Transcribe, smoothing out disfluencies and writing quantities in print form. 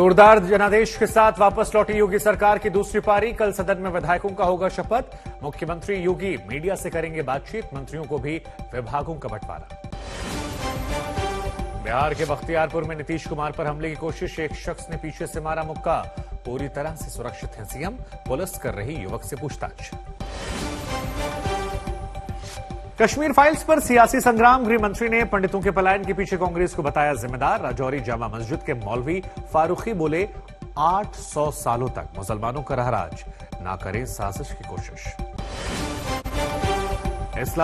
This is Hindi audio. जोरदार जनादेश के साथ वापस लौटी योगी सरकार की दूसरी पारी। कल सदन में विधायकों का होगा शपथ। मुख्यमंत्री योगी मीडिया से करेंगे बातचीत। मंत्रियों को भी विभागों का बंटवारा। बिहार के बख्तियारपुर में नीतीश कुमार पर हमले की कोशिश, एक शख्स ने पीछे से मारा मुक्का। पूरी तरह से सुरक्षित है सीएम, पुलिस कर रही युवक से पूछताछ। कश्मीर फाइल्स पर सियासी संग्राम, गृहमंत्री ने पंडितों के पलायन के पीछे कांग्रेस को बताया जिम्मेदार। राजौरी जामा मस्जिद के मौलवी फारूखी बोले, 800 सालों तक मुसलमानों का राज, ना करें साजिश की कोशिश।